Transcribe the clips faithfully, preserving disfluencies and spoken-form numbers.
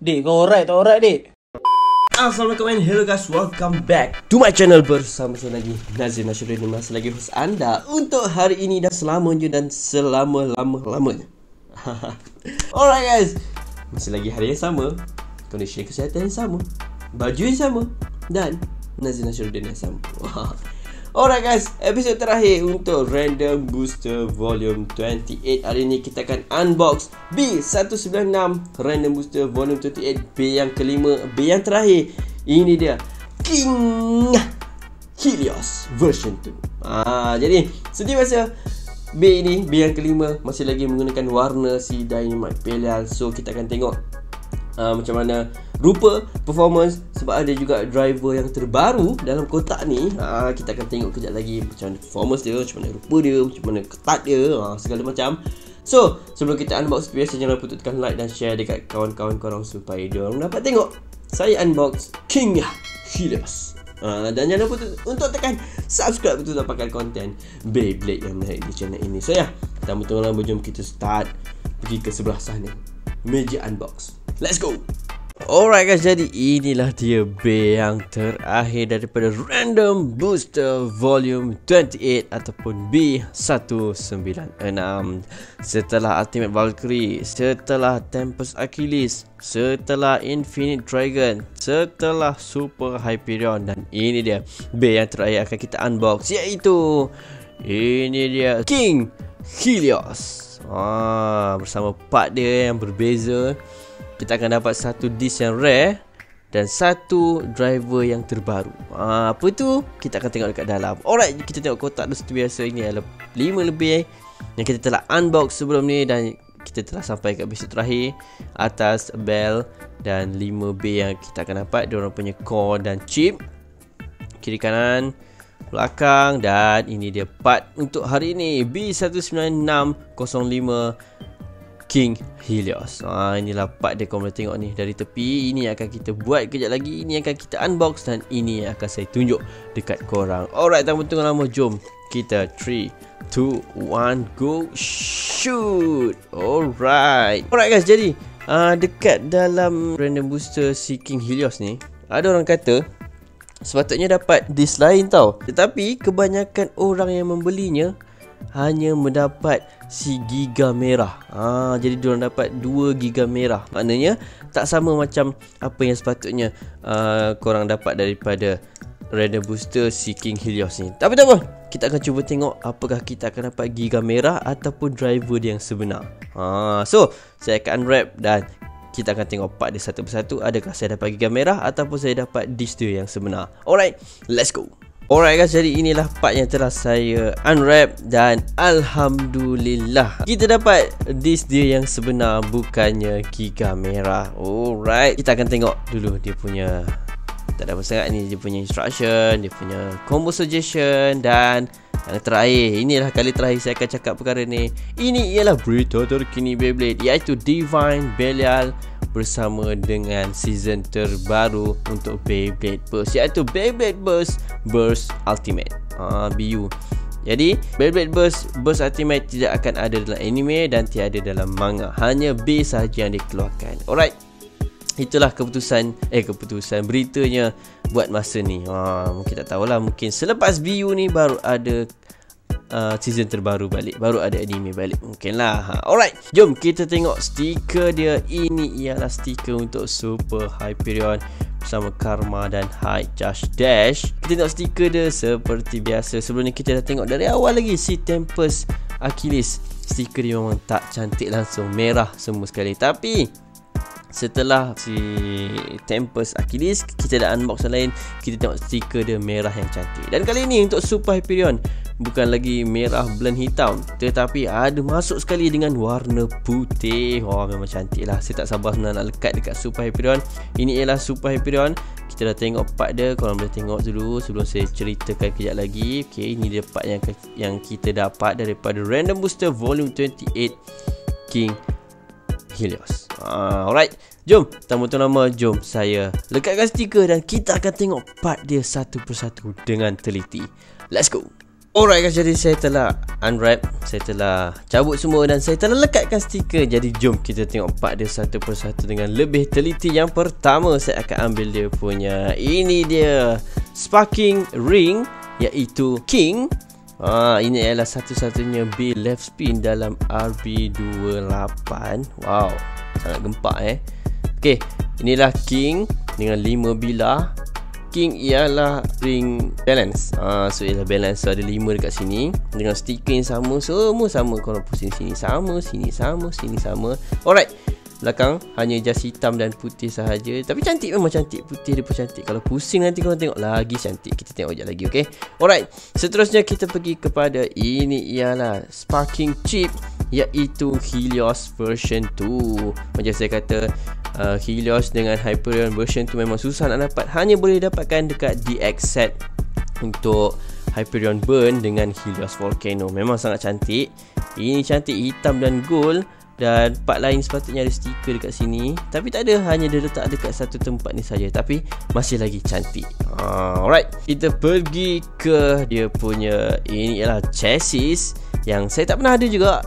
Dik, kau alright, kau alright, dik. Assalamualaikum and hello guys, welcome back to my channel. Bersama saya lagi Nazif Nasharuddin, masih lagi host anda untuk hari ini dan selamanya dan selama-lama-lamanya. Alright guys, masih lagi hari yang sama, kondisi kesihatan yang sama, baju yang sama, dan Nazif Nasharuddin yang sama. Alright guys, episod terakhir untuk Random Booster Volume dua puluh lapan. Hari ini kita akan unbox B seratus sembilan puluh enam Random Booster Volume dua puluh lapan, B yang kelima, B yang terakhir. Ini dia King Helios Version dua. Ah, jadi seperti biasa, B ini, B yang kelima, masih lagi menggunakan warna si Divine Belial. So kita akan tengok Uh, macam mana rupa, performance, sebab ada juga driver yang terbaru dalam kotak ni. uh, Kita akan tengok kejap lagi macam mana performance dia, macam mana rupa dia, macam mana ketat dia, uh, segala macam. So, sebelum kita unbox, biasa jangan lupa tekan like dan share dekat kawan-kawan korang supaya diorang dapat tengok saya unbox King Helios. Uh, dan jangan lupa untuk tekan subscribe untuk dapatkan konten Beyblade yang menarik di channel ini. So ya, yeah, tanpa tunggu lama, jom kita start pergi ke sebelah sana, meja unbox. Let's go. Alright guys, jadi inilah dia B yang terakhir daripada Random Booster Volume dua puluh lapan ataupun B seratus sembilan puluh enam. Setelah Ultimate Valkyrie, setelah Tempest Achilles, setelah Infinite Dragon, setelah Super Hyperion, dan ini dia B yang terakhir akan kita unbox, iaitu ini dia King Helios. Ah, bersama part dia yang berbeza, kita akan dapat satu disc yang rare dan satu driver yang terbaru. Ha, apa tu? Kita akan tengok dekat dalam. Alright, kita tengok kotak tu seperti biasa. Ini adalah lima lebih yang kita telah unbox sebelum ni, dan kita telah sampai kat base terakhir, atas bell, dan lima B yang kita akan dapat. Diorang punya core dan chip, kiri kanan, belakang, dan ini dia part untuk hari ini B seratus sembilan puluh enam kosong lima King Helios. Ah, inilah part dia, korang boleh tengok ni dari tepi. Ini yang akan kita buat kejap lagi, ini yang akan kita unbox, dan ini yang akan saya tunjuk dekat korang. Alright, tanpa tunggu lama, jom kita three, two, one, go shoot. Alright. Alright guys, jadi uh, dekat dalam random booster si King Helios ni, ada orang kata sepatutnya dapat disc lain tau, tetapi kebanyakan orang yang membelinya hanya mendapat si giga merah. Ah, jadi diorang dapat dua giga merah. Maknanya tak sama macam apa yang sepatutnya uh, korang dapat daripada Random Booster si King Helios ni. Tapi tak apa, kita akan cuba tengok apakah kita akan dapat giga merah ataupun driver dia yang sebenar. Ah, so saya akan unwrap dan kita akan tengok part dia satu persatu, adakah saya dapat giga merah ataupun saya dapat disc dia yang sebenar. Alright, let's go. Alright guys, jadi inilah part yang telah saya unwrap, dan alhamdulillah kita dapat disc dia yang sebenar, bukannya giga merah. Alright, kita akan tengok dulu dia punya, tak ada apa sangat ni, dia punya instruction, dia punya combo suggestion, dan yang terakhir, inilah kali terakhir saya akan cakap perkara ni. Ini ialah berita terkini Beyblade, iaitu Divine Belial bersama dengan season terbaru untuk Beyblade Burst, iaitu Beyblade Burst Burst Ultimate, ah, B U. Jadi Beyblade Burst Burst Ultimate tidak akan ada dalam anime dan tiada dalam manga, hanya B sahaja yang dikeluarkan. Alright, itulah keputusan, eh keputusan beritanya buat masa ni. Ha, mungkin tak tahulah, mungkin selepas B U ni baru ada Uh, season terbaru balik, baru ada anime balik, mungkinlah. Ha, alright, jom kita tengok stiker dia. Ini ialah stiker untuk Super Hyperion bersama Karma dan High Charge Dash. Kita tengok stiker dia seperti biasa. Sebelum ni kita dah tengok dari awal lagi si Tempest Achilles. Stiker dia memang tak cantik langsung, merah semua sekali. Tapi setelah si Tempest Achilles, kita dah unbox yang lain, kita tengok stiker dia merah yang cantik. Dan kali ini untuk Super Hyperion, bukan lagi merah blend hitam, tetapi ada masuk sekali dengan warna putih. Wah, memang cantik lah. Saya tak sabar sebenarnya nak lekat dekat Super Hyperion. Ini ialah Super Hyperion. Kita dah tengok part dia, korang boleh tengok dulu sebelum saya ceritakan kejap lagi. Okay, ini dia part yang, yang kita dapat daripada Random Booster Volume dua puluh lapan King Helios. Uh, alright, jom tanpa tunggu lama, jom saya lekatkan stiker dan kita akan tengok part dia satu persatu dengan teliti. Let's go. Alright guys, jadi saya telah unwrap, saya telah cabut semua dan saya telah lekatkan stiker. Jadi jom kita tengok part dia satu persatu dengan lebih teliti. Yang pertama saya akan ambil dia punya, ini dia sparking ring, iaitu King. Ah, ini ialah satu-satunya B left spin dalam R B dua lapan. Wow, sangat gempak eh. Okey, inilah King dengan lima bilah. King ialah ring balance. Ah, so ialah balance, so ada lima dekat sini dengan stiker yang sama, semua sama. Korang pun sini sini sama, sini sama, sini sama. Alright. Belakang hanya jas hitam dan putih sahaja, tapi cantik, memang cantik. Putih dia pun cantik. Kalau pusing nanti korang tengok lagi cantik. Kita tengok sekejap lagi, okey. Alright. Seterusnya kita pergi kepada, ini ialah sparking chip, iaitu Helios version dua. Macam saya kata, Uh, Helios dengan Hyperion version tu memang susah nak dapat. Hanya boleh dapatkan dekat D X set untuk Hyperion Burn dengan Helios Volcano. Memang sangat cantik. Ini cantik, hitam dan gold. Dan part lain sepatutnya ada stiker dekat sini, tapi tak ada, hanya dia letak dekat satu tempat ni saja. Tapi masih lagi cantik. uh, Alright, kita pergi ke dia punya, ini ialah chassis yang saya tak pernah ada juga.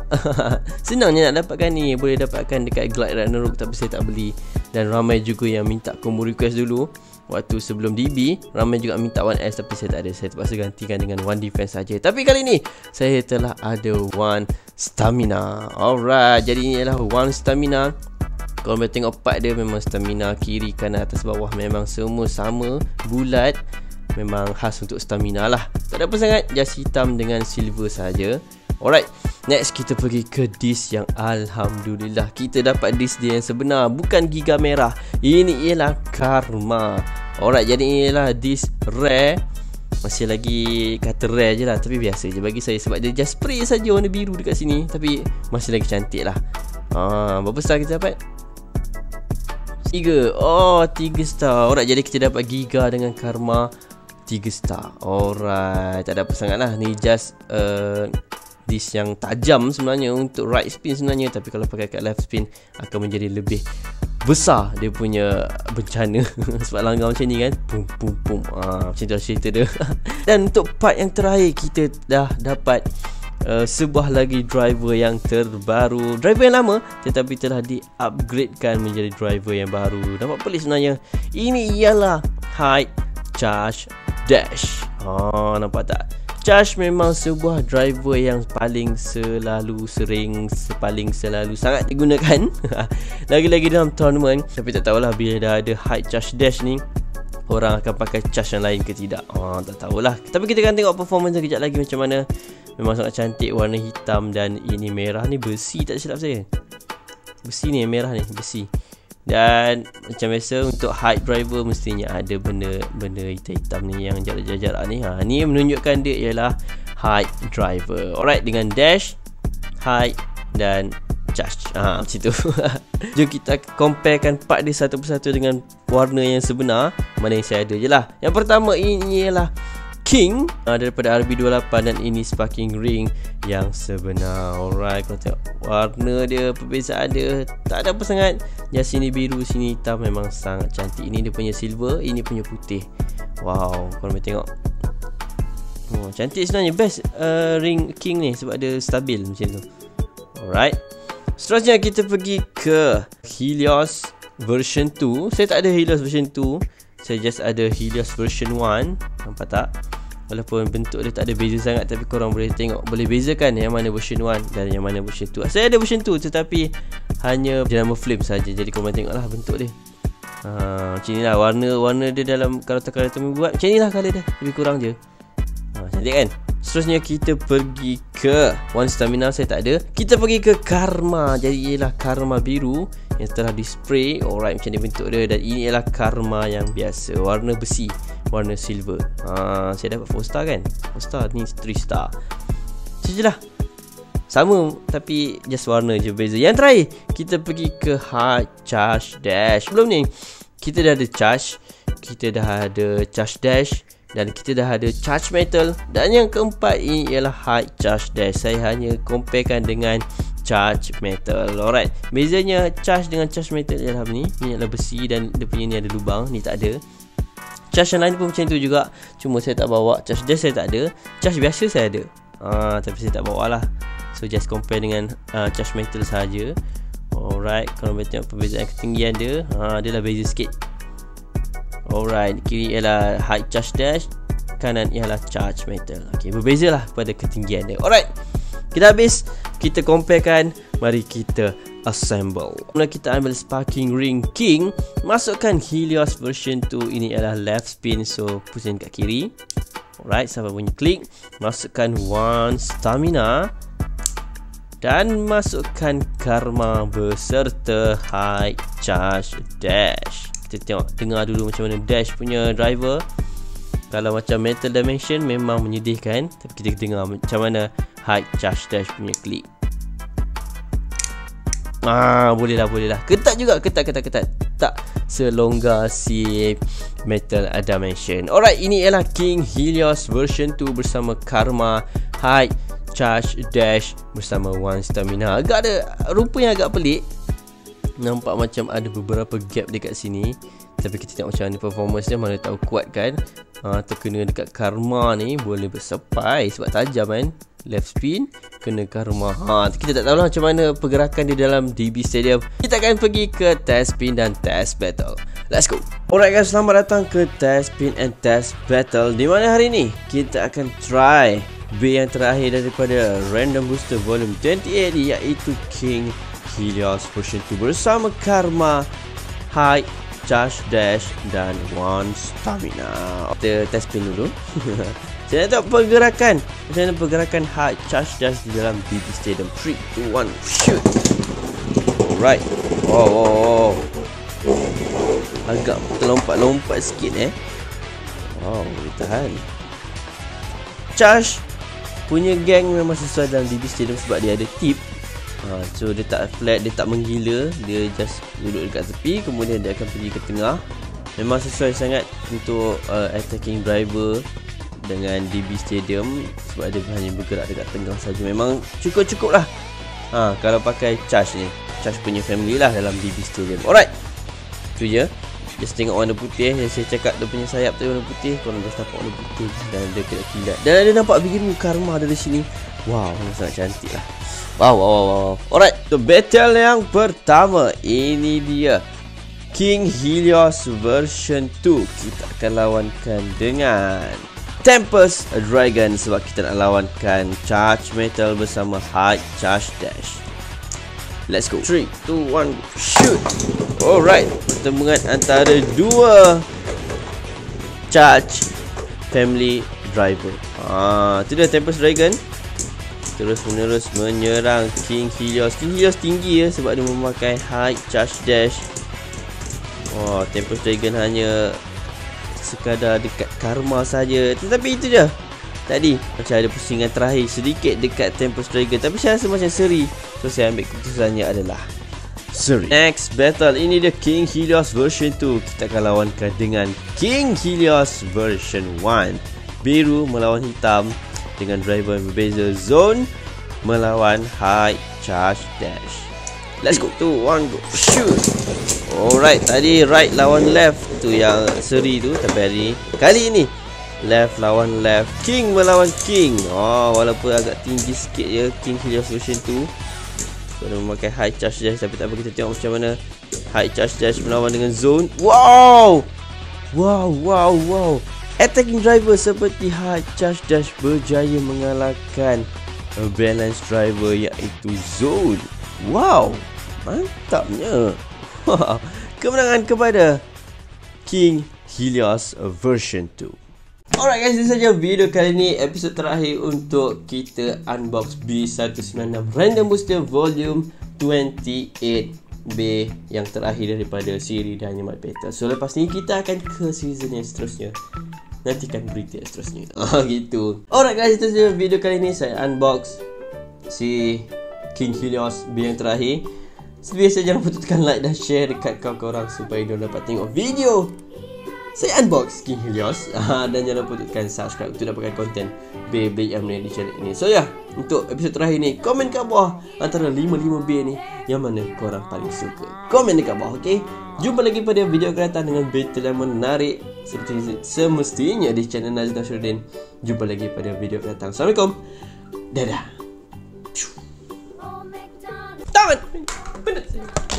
Senangnya nak dapatkan ni, boleh dapatkan dekat Glide Ragnarok, tapi saya tak beli. Dan ramai juga yang minta combo request dulu waktu sebelum D B. Ramai juga minta one S, tapi saya tak ada. Saya terpaksa gantikan dengan one defense saja. Tapi kali ni saya telah ada one stamina. Alright, jadi ini ialah one stamina. Kalau boleh tengok part dia, memang stamina kiri, kanan, atas, bawah memang semua sama, bulat. Memang khas untuk stamina lah. Tak ada apa sangat, jas hitam dengan silver saja. Alright, next kita pergi ke disk yang alhamdulillah kita dapat disk dia yang sebenar, bukan giga merah. Ini ialah Karma. Alright, jadi ini ialah disk rare. Masih lagi kata rare je lah, tapi biasa je bagi saya sebab dia just spray saja warna biru dekat sini, tapi masih lagi cantik lah. Ah, berapa star kita dapat? Tiga. Oh, tiga star. Alright, jadi kita dapat giga dengan Karma tiga star. Alright, tak ada apa sangat lah. Ni just uh, disk yang tajam sebenarnya untuk right spin sebenarnya, tapi kalau pakai kat left spin akan menjadi lebih besar dia punya bencana. Sebab langgar macam ni kan, pum pum pum, ha, macam tu cerita dia. Dan untuk part yang terakhir, kita dah dapat uh, sebuah lagi driver yang terbaru. Driver yang lama tetapi telah di-upgradekan menjadi driver yang baru. Nampak pelik sebenarnya. Ini ialah High Charge Dash. Ha, nampak tak? Charge memang sebuah driver yang paling selalu sering, paling selalu sangat digunakan. Lagi-lagi dalam tournament. Tapi tak tahulah bila dah ada High Charge Dash ni, orang akan pakai charge yang lain ke tidak. Oh, tak tahulah. Tapi kita akan tengok performance sekejap lagi macam mana. Memang sangat cantik, warna hitam dan ini merah ni besi, tak silap saya. Besi ni merah ni, besi. Dan macam biasa untuk high driver mestinya ada benda-benda hitam-hitam ni yang jarak-jarak ni. Ha, ni menunjukkan dia ialah high driver. Alright, dengan dash, high dan charge. Ha, macam tu. Jom kita comparekan part dia satu persatu dengan warna yang sebenar. Mana yang saya ada je lah. Yang pertama ini ialah King uh, daripada R B dua lapan dan ini sparking ring yang sebenar. Alright, kalau tengok warna dia, perbezaan dia tak ada apa sangat. Yang sini biru, sini hitam, memang sangat cantik. Ini dia punya silver, ini punya putih. Wow, kalau boleh tengok. Oh, cantik sebenarnya. Best uh, ring King ni sebab dia stabil macam tu. Alright, seterusnya kita pergi ke Helios version dua. Saya tak ada Helios version dua, saya just ada Helios version satu. Nampak tak? Walaupun bentuk dia tak ada beza sangat, tapi korang boleh tengok, boleh bezakan yang mana version satu dan yang mana version dua. Saya ada version dua tetapi hanya jenama flame saja. Jadi korang tengoklah bentuk dia. Ha, macam inilah warna-warna dia dalam, kalau tak kata buat macam inilah colour dia. Lebih kurang je. Ha, cantik kan? Seterusnya kita pergi ke One Stamina, saya tak ada. Kita pergi ke Karma. Jadi ialah Karma biru yang telah dispray. Alright, macam ni bentuk dia. Dan ini ialah Karma yang biasa, warna besi, warna silver. Haa, saya dapat four star kan? four star, ni three star. Macam je lah, sama tapi just warna je beza. Yang terakhir, kita pergi ke High Charge Dash. Belum ni, kita dah ada charge, kita dah ada charge dash, dan kita dah ada charge metal. Dan yang keempat ini ialah high charge dash. Saya hanya comparekan dengan charge metal. Alright, bezanya charge dengan charge metal ialah ni, ni ialah besi dan dia punya ni ada lubang, ni tak ada. Charge yang lain pun macam tu juga, cuma saya tak bawa. Charge dash saya tak ada, charge biasa saya ada, uh, tapi saya tak bawa lah. So just compare dengan uh, charge metal saja. Alright, kalau boleh tengok perbezaan ketinggian dia, uh, dia lah beza sikit. Alright, kiri ialah high charge dash, kanan ialah charge metal. Okay, berbeza lah pada ketinggian dia. Alright, kita habis, kita comparekan. Mari kita assemble. Mula kita ambil sparking ring king, masukkan Helios version two. Ini ialah left spin, so pusing kat kiri. Alright, sampai bunyi klik. Masukkan one stamina dan masukkan karma beserta high charge dash. Kita tengok, dengar dulu macam mana dash punya driver. Kalau macam metal dimension memang menyedihkan, tapi kita dengar macam mana high charge dash punya klik. Ah, boleh lah, boleh lah. Ketat juga, ketat, ketat, ketat. Tak selonggar si metal dimension. Alright, ini ialah King Helios version two bersama Karma, high charge dash bersama one stamina. Agak ada, rupanya agak pelik. Nampak macam ada beberapa gap dekat sini, tapi kita tengok macam mana performance dia, mana tahu kuat kan. Ha, terkena dekat karma ni boleh bersepai sebab tajam kan. Left spin kena karma. Ha, kita tak tahulah macam mana pergerakan di dalam D B Stadium. Kita akan pergi ke test spin dan test battle. Let's go. Alright guys, selamat datang ke test spin and test battle, di mana hari ni kita akan try B yang terakhir daripada Random Booster Volume twenty-eight, iaitu King Helios Version two bersama Karma, high charge dash dan one stamina. Kita test spin dulu. Saya nak tengok pergerakan, macam mana pergerakan high charge dash di dalam D B Stadium. Three, two, one, shoot. Alright. Oh, oh, oh. Agak terlompat-lompat sikit eh. Wow, boleh tahan. Charge punya geng memang sesuai dalam D B Stadium sebab dia ada tip. Ha, so dia tak flat, dia tak menggila, dia just duduk dekat tepi, kemudian dia akan pergi ke tengah. Memang sesuai sangat untuk uh, attacking driver dengan D B Stadium sebab dia hanya bergerak dekat tengah saja. Memang cukup-cukup lah, ha, kalau pakai charge ni, charge punya family lah dalam D B Stadium. Alright, tu je. Just tengok warna putih yang saya cakap, dia punya sayap tu warna putih. Korang dah nampak warna putih dan dia kilat-kilat, dan dia nampak biru karma dari sini. Wow, sangat cantik lah. Wow, wow, wow, wow. Alright, so battle yang pertama, ini dia King Helios version two. Kita akan lawankan dengan Tempest Dragon sebab kita nak lawankan charge metal bersama high charge dash. Let's go. Three, two, one, shoot. Alright, pertemuan antara dua charge family driver. Ah, tu dia Tempest Dragon. Terus menerus menyerang King Helios. King Helios tinggi ya sebab dia memakai high charge dash. Oh, Tempest Dragon hanya sekadar dekat karma saja. Tetapi itu je. Tadi macam ada pusingan terakhir sedikit dekat Tempest Dragon, tapi saya rasa macam seri. So saya ambil keputusannya adalah seri. Next battle, ini dia King Helios version two. Kita akan lawankan dengan King Helios version one. Biru melawan hitam, dengan driver yang berbeza, zone melawan high charge dash. Let's go. Two, one, go. Shoot. Alright, tadi right lawan left tu yang seri tu, tapi hari kali ini left lawan left, king melawan king. Oh, walaupun agak tinggi sikit ya King Helios version two, dia memakai high charge dash, tapi tak apa, kita tengok macam mana high charge dash melawan dengan zone. Wow, wow, wow, wow. Attacking driver seperti high charge dash berjaya mengalahkan balance driver iaitu zone. Wow, mantapnya. Kemenangan kepada King Helios version two. Alright guys, itu saja video kali ini, episod terakhir untuk kita unbox B one ninety-six Random Booster Volume twenty-eight, B yang terakhir daripada siri dan Nyemat Battle. So lepas ni kita akan ke season yang seterusnya. Nantikan berita yang seterusnya. Oh gitu. Alright guys, itu saja video kali ni, saya unbox si King Helios B yang terakhir. Sebiasa, jangan lupa tekan like dan share dekat kawan-kawan supaya diorang dapat tengok video saya unbox King Helios. uh, Dan jangan lupa tekan subscribe untuk dapatkan konten Beyblade yang menarik di channel ini. So ya, yeah, untuk episod terakhir ni, komen kat bawah antara lima lima B ni yang mana korang paling suka. Komen dekat bawah, ok? Jumpa lagi pada video akan datang dengan battle yang menarik seperti semestinya di channel Nazif Nasharuddin. Jumpa lagi pada video akan datang. Assalamualaikum. Dadah. Tamat. Benar.